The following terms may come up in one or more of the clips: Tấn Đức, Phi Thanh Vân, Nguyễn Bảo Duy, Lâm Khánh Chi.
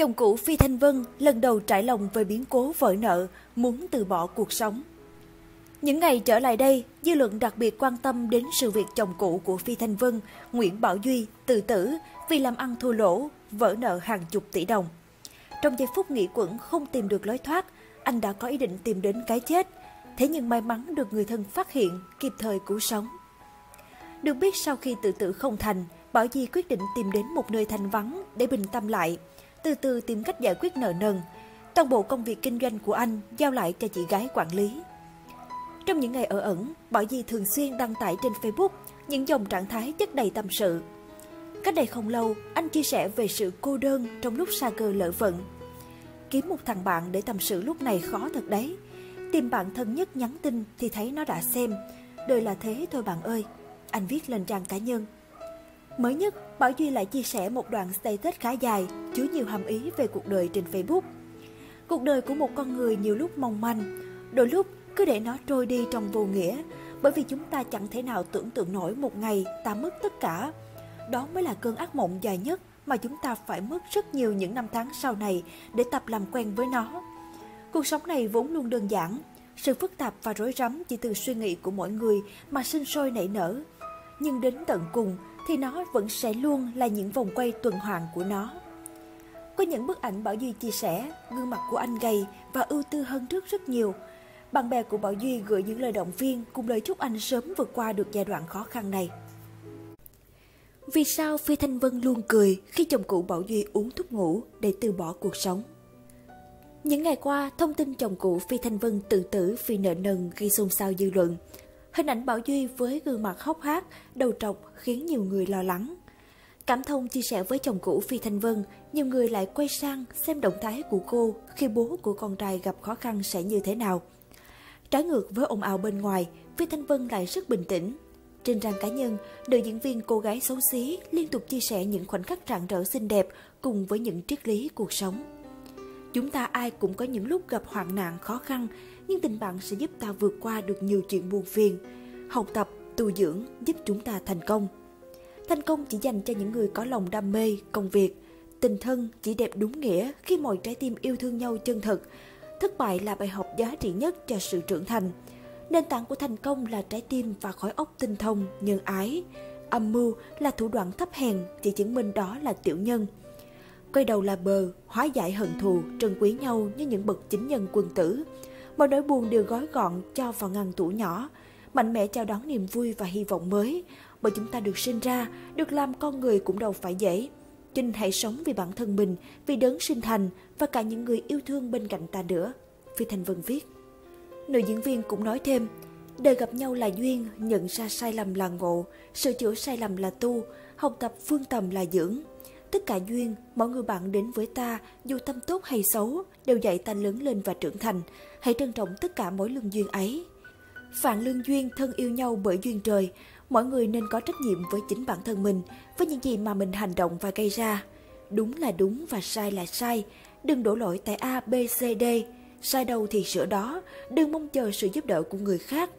Chồng cũ Phi Thanh Vân lần đầu trải lòng về biến cố vỡ nợ, muốn từ bỏ cuộc sống. Những ngày trở lại đây, dư luận đặc biệt quan tâm đến sự việc chồng cũ của Phi Thanh Vân, Nguyễn Bảo Duy, tự tử vì làm ăn thua lỗ, vỡ nợ hàng chục tỷ đồng. Trong giây phút nghĩ quẩn không tìm được lối thoát, anh đã có ý định tìm đến cái chết. Thế nhưng may mắn được người thân phát hiện, kịp thời cứu sống. Được biết sau khi tự tử không thành, Bảo Duy quyết định tìm đến một nơi thanh vắng để bình tâm lại, từ từ tìm cách giải quyết nợ nần. Toàn bộ công việc kinh doanh của anh giao lại cho chị gái quản lý. Trong những ngày ở ẩn, Bảo Duy thường xuyên đăng tải trên Facebook những dòng trạng thái chất đầy tâm sự. Cách đây không lâu, anh chia sẻ về sự cô đơn trong lúc sa cơ lỡ vận. Kiếm một thằng bạn để tâm sự lúc này khó thật đấy. Tìm bạn thân nhất nhắn tin thì thấy nó đã xem. Đời là thế thôi bạn ơi, anh viết lên trang cá nhân. Mới nhất, Bảo Duy lại chia sẻ một đoạn status khá dài, chứa nhiều hàm ý về cuộc đời trên Facebook. Cuộc đời của một con người nhiều lúc mong manh, đôi lúc cứ để nó trôi đi trong vô nghĩa, bởi vì chúng ta chẳng thể nào tưởng tượng nổi một ngày ta mất tất cả. Đó mới là cơn ác mộng dài nhất mà chúng ta phải mất rất nhiều những năm tháng sau này để tập làm quen với nó. Cuộc sống này vốn luôn đơn giản, sự phức tạp và rối rắm chỉ từ suy nghĩ của mỗi người mà sinh sôi nảy nở. Nhưng đến tận cùng thì nó vẫn sẽ luôn là những vòng quay tuần hoàn của nó. Có những bức ảnh Bảo Duy chia sẻ, gương mặt của anh gầy và ưu tư hơn trước rất nhiều. Bạn bè của Bảo Duy gửi những lời động viên cùng lời chúc anh sớm vượt qua được giai đoạn khó khăn này. Vì sao Phi Thanh Vân luôn cười khi chồng cũ Bảo Duy uống thuốc ngủ để từ bỏ cuộc sống? Những ngày qua, thông tin chồng cũ Phi Thanh Vân tự tử vì nợ nần gây xôn xao dư luận. Hình ảnh Bảo Duy với gương mặt hốc hác, đầu trọc khiến nhiều người lo lắng. Cảm thông chia sẻ với chồng cũ Phi Thanh Vân, nhiều người lại quay sang xem động thái của cô khi bố của con trai gặp khó khăn sẽ như thế nào. Trái ngược với ồn ào bên ngoài, Phi Thanh Vân lại rất bình tĩnh. Trên trang cá nhân, nữ diễn viên cô gái xấu xí liên tục chia sẻ những khoảnh khắc rạng rỡ xinh đẹp cùng với những triết lý cuộc sống. Chúng ta ai cũng có những lúc gặp hoạn nạn khó khăn, nhưng tình bạn sẽ giúp ta vượt qua được nhiều chuyện buồn phiền. Học tập, tu dưỡng giúp chúng ta thành công. Thành công chỉ dành cho những người có lòng đam mê, công việc. Tình thân chỉ đẹp đúng nghĩa khi mọi trái tim yêu thương nhau chân thật. Thất bại là bài học giá trị nhất cho sự trưởng thành. Nền tảng của thành công là trái tim và khối óc tinh thông, nhân ái. Âm mưu là thủ đoạn thấp hèn, chỉ chứng minh đó là tiểu nhân. Quay đầu là bờ, hóa giải hận thù, trân quý nhau như những bậc chính nhân quân tử. Mọi nỗi buồn đều gói gọn cho vào ngăn tủ nhỏ, mạnh mẽ chào đón niềm vui và hy vọng mới. Bởi chúng ta được sinh ra, được làm con người cũng đâu phải dễ. Chinh hãy sống vì bản thân mình, vì đấng sinh thành và cả những người yêu thương bên cạnh ta nữa, Phi Thanh Vân viết. Nữ diễn viên cũng nói thêm, đời gặp nhau là duyên, nhận ra sai lầm là ngộ, sửa chữa sai lầm là tu, học tập phương tầm là dưỡng. Tất cả duyên, mọi người bạn đến với ta, dù tâm tốt hay xấu, đều dạy ta lớn lên và trưởng thành. Hãy trân trọng tất cả mỗi lương duyên ấy. Vạn lương duyên thân yêu nhau bởi duyên trời. Mọi người nên có trách nhiệm với chính bản thân mình, với những gì mà mình hành động và gây ra. Đúng là đúng và sai là sai. Đừng đổ lỗi tại A, B, C, D. Sai đâu thì sửa đó. Đừng mong chờ sự giúp đỡ của người khác.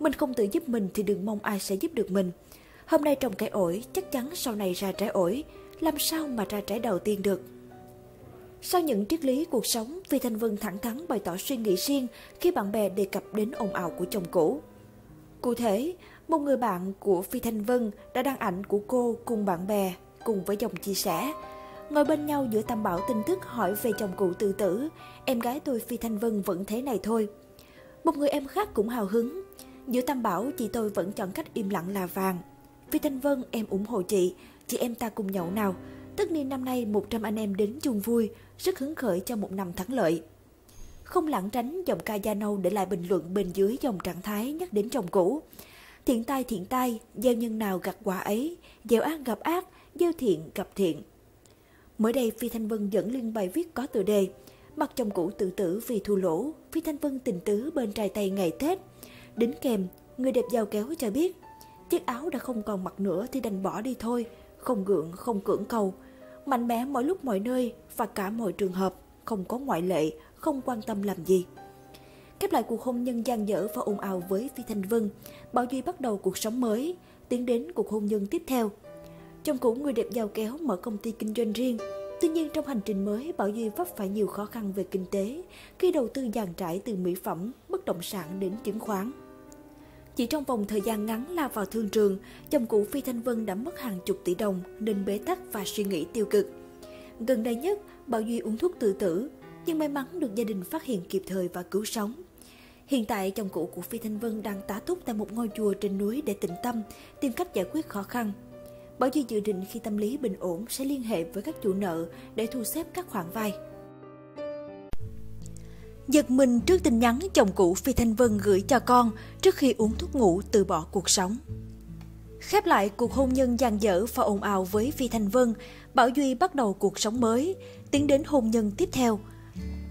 Mình không tự giúp mình thì đừng mong ai sẽ giúp được mình. Hôm nay trồng cây ổi, chắc chắn sau này ra trái ổi. Làm sao mà ra trái đầu tiên được? Sau những triết lý cuộc sống, Phi Thanh Vân thẳng thắn bày tỏ suy nghĩ riêng khi bạn bè đề cập đến ồn ào của chồng cũ. Cụ thể, một người bạn của Phi Thanh Vân đã đăng ảnh của cô cùng bạn bè, cùng với dòng chia sẻ. Ngồi bên nhau giữa tam bảo tin tức hỏi về chồng cũ tự tử, em gái tôi Phi Thanh Vân vẫn thế này thôi. Một người em khác cũng hào hứng, giữa tam bảo chị tôi vẫn chọn cách im lặng là vàng. Phi Thanh Vân em ủng hộ chị em ta cùng nhậu nào. Tất niên năm nay 100 anh em đến chung vui, rất hứng khởi cho một năm thắng lợi. Không lãng tránh giọng ca Gia Nâu để lại bình luận bên dưới dòng trạng thái nhắc đến chồng cũ. Thiện tai, gieo nhân nào gặt quả ấy, gieo ác gặp ác, gieo thiện gặp thiện. Mới đây Phi Thanh Vân dẫn link bài viết có tựa đề Mặt chồng cũ tự tử vì thua lỗ, Phi Thanh Vân tình tứ bên trai Tây ngày Tết. Đính kèm, người đẹp giàu kéo cho biết, chiếc áo đã không còn mặc nữa thì đành bỏ đi thôi, không gượng, không cưỡng cầu. Mạnh mẽ mọi lúc mọi nơi và cả mọi trường hợp, không có ngoại lệ, không quan tâm làm gì. Kết lại cuộc hôn nhân dang dở và ồn ào với Phi Thanh Vân, Bảo Duy bắt đầu cuộc sống mới, tiến đến cuộc hôn nhân tiếp theo. Chồng cũ người đẹp giàu kéo mở công ty kinh doanh riêng, Tuy nhiên trong hành trình mới, Bảo Duy vấp phải nhiều khó khăn về kinh tế khi đầu tư dàn trải từ mỹ phẩm, bất động sản đến chứng khoán. Chỉ trong vòng thời gian ngắn lao vào thương trường, chồng cũ Phi Thanh Vân đã mất hàng chục tỷ đồng nên bế tắc và suy nghĩ tiêu cực. Gần đây nhất, Bảo Duy uống thuốc tự tử, nhưng may mắn được gia đình phát hiện kịp thời và cứu sống. Hiện tại, chồng cũ của Phi Thanh Vân đang tá túc tại một ngôi chùa trên núi để tĩnh tâm, tìm cách giải quyết khó khăn. Bảo Duy dự định khi tâm lý bình ổn sẽ liên hệ với các chủ nợ để thu xếp các khoản vay. Giật mình trước tin nhắn chồng cũ Phi Thanh Vân gửi cho con trước khi uống thuốc ngủ từ bỏ cuộc sống. Khép lại cuộc hôn nhân dang dở và ồn ào với Phi Thanh Vân, Bảo Duy bắt đầu cuộc sống mới, tiến đến hôn nhân tiếp theo.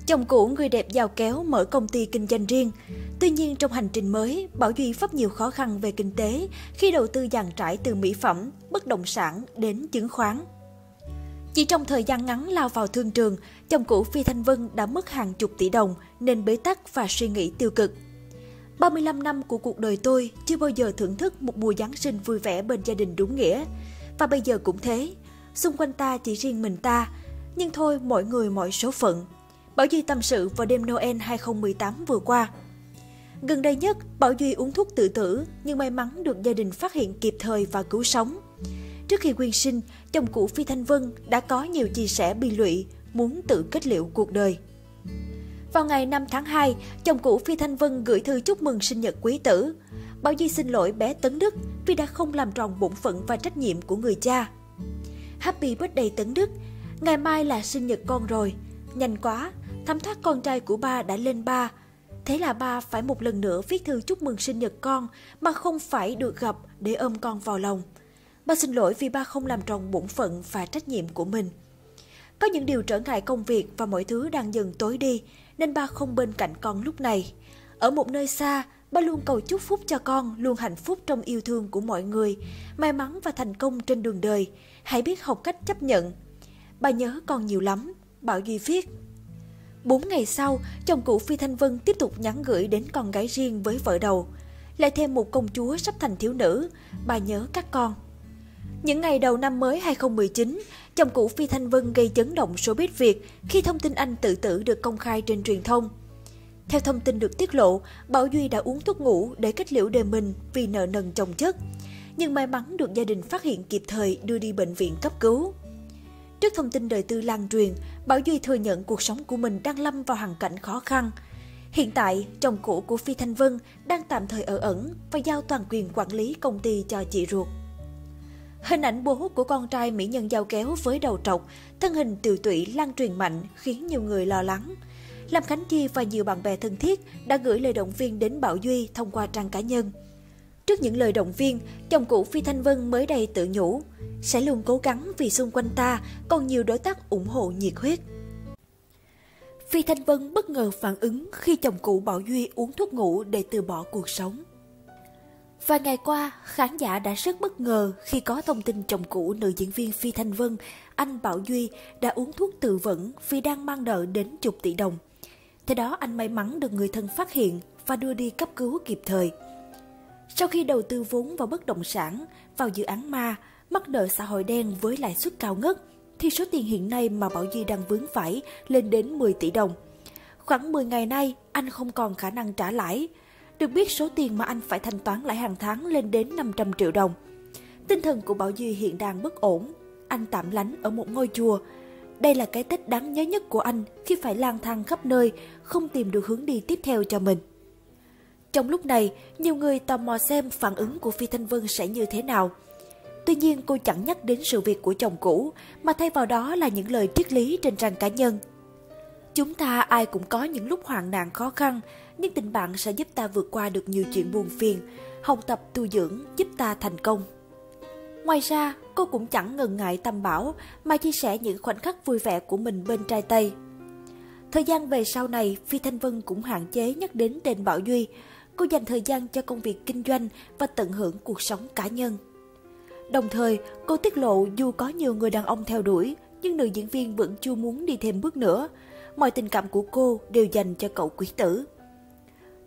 Chồng cũ người đẹp giao kéo mở công ty kinh doanh riêng. Tuy nhiên trong hành trình mới, Bảo Duy vấp nhiều khó khăn về kinh tế khi đầu tư dàn trải từ mỹ phẩm, bất động sản đến chứng khoán. Chỉ trong thời gian ngắn lao vào thương trường, chồng cũ Phi Thanh Vân đã mất hàng chục tỷ đồng nên bế tắc và suy nghĩ tiêu cực. 35 năm của cuộc đời tôi chưa bao giờ thưởng thức một mùa Giáng sinh vui vẻ bên gia đình đúng nghĩa. Và bây giờ cũng thế, xung quanh ta chỉ riêng mình ta, nhưng thôi mọi người mọi số phận. Bảo Duy tâm sự vào đêm Noel 2018 vừa qua. Gần đây nhất, Bảo Duy uống thuốc tự tử nhưng may mắn được gia đình phát hiện kịp thời và cứu sống. Trước khi quyên sinh, chồng cũ Phi Thanh Vân đã có nhiều chia sẻ bi lụy, muốn tự kết liễu cuộc đời. Vào ngày 5 tháng 2, chồng cũ Phi Thanh Vân gửi thư chúc mừng sinh nhật Quý Tử. Bảo Duy xin lỗi bé Tấn Đức vì đã không làm tròn bổn phận và trách nhiệm của người cha. Happy birthday Tấn Đức, ngày mai là sinh nhật con rồi, nhanh quá, thấm thoát con trai của ba đã lên 3. Thế là ba phải một lần nữa viết thư chúc mừng sinh nhật con mà không phải được gặp để ôm con vào lòng. Ba xin lỗi vì ba không làm tròn bổn phận và trách nhiệm của mình. Có những điều trở ngại công việc và mọi thứ đang dần tối đi, nên ba không bên cạnh con lúc này. Ở một nơi xa, ba luôn cầu chúc phúc cho con, luôn hạnh phúc trong yêu thương của mọi người, may mắn và thành công trên đường đời. Hãy biết học cách chấp nhận. Ba nhớ con nhiều lắm, Bảo Duy viết. 4 ngày sau, chồng cũ Phi Thanh Vân tiếp tục nhắn gửi đến con gái riêng với vợ đầu. Lại thêm một công chúa sắp thành thiếu nữ, ba nhớ các con. Những ngày đầu năm mới 2019, chồng cũ Phi Thanh Vân gây chấn động showbiz Việt khi thông tin anh tự tử được công khai trên truyền thông. Theo thông tin được tiết lộ, Bảo Duy đã uống thuốc ngủ để kết liễu đời mình vì nợ nần chồng chất, nhưng may mắn được gia đình phát hiện kịp thời đưa đi bệnh viện cấp cứu. Trước thông tin đời tư lan truyền, Bảo Duy thừa nhận cuộc sống của mình đang lâm vào hoàn cảnh khó khăn. Hiện tại, chồng cũ của Phi Thanh Vân đang tạm thời ở ẩn và giao toàn quyền quản lý công ty cho chị ruột. Hình ảnh bố của con trai mỹ nhân giao kéo với đầu trọc, thân hình tiều tụy lan truyền mạnh khiến nhiều người lo lắng. Lâm Khánh Chi và nhiều bạn bè thân thiết đã gửi lời động viên đến Bảo Duy thông qua trang cá nhân. Trước những lời động viên, chồng cũ Phi Thanh Vân mới đây tự nhủ, sẽ luôn cố gắng vì xung quanh ta còn nhiều đối tác ủng hộ nhiệt huyết. Phi Thanh Vân bất ngờ phản ứng khi chồng cũ Bảo Duy uống thuốc ngủ để từ bỏ cuộc sống. Vài ngày qua, khán giả đã rất bất ngờ khi có thông tin chồng cũ nữ diễn viên Phi Thanh Vân, anh Bảo Duy đã uống thuốc tự vẫn vì đang mang nợ đến chục tỷ đồng. Theo đó, anh may mắn được người thân phát hiện và đưa đi cấp cứu kịp thời. Sau khi đầu tư vốn vào bất động sản, vào dự án ma, mắc nợ xã hội đen với lãi suất cao ngất, thì số tiền hiện nay mà Bảo Duy đang vướng phải lên đến 10 tỷ đồng. Khoảng 10 ngày nay, anh không còn khả năng trả lãi. Được biết số tiền mà anh phải thanh toán lãi hàng tháng lên đến 500 triệu đồng. Tinh thần của Bảo Duy hiện đang bất ổn, anh tạm lánh ở một ngôi chùa. Đây là cái Tết đáng nhớ nhất của anh khi phải lang thang khắp nơi, không tìm được hướng đi tiếp theo cho mình. Trong lúc này, nhiều người tò mò xem phản ứng của Phi Thanh Vân sẽ như thế nào. Tuy nhiên, cô chẳng nhắc đến sự việc của chồng cũ, mà thay vào đó là những lời triết lý trên trang cá nhân. Chúng ta ai cũng có những lúc hoạn nạn khó khăn, nhưng tình bạn sẽ giúp ta vượt qua được nhiều chuyện buồn phiền, học tập tu dưỡng giúp ta thành công. Ngoài ra, cô cũng chẳng ngần ngại tâm bảo mà chia sẻ những khoảnh khắc vui vẻ của mình bên trai Tây. Thời gian về sau này, Phi Thanh Vân cũng hạn chế nhắc đến tên Bảo Duy. Cô dành thời gian cho công việc kinh doanh và tận hưởng cuộc sống cá nhân. Đồng thời, cô tiết lộ dù có nhiều người đàn ông theo đuổi, nhưng nữ diễn viên vẫn chưa muốn đi thêm bước nữa. Mọi tình cảm của cô đều dành cho cậu Quý Tử.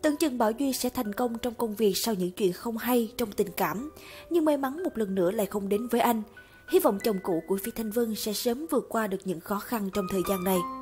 Tưởng chừng Bảo Duy sẽ thành công trong công việc sau những chuyện không hay trong tình cảm, nhưng may mắn một lần nữa lại không đến với anh. Hy vọng chồng cũ của Phi Thanh Vân sẽ sớm vượt qua được những khó khăn trong thời gian này.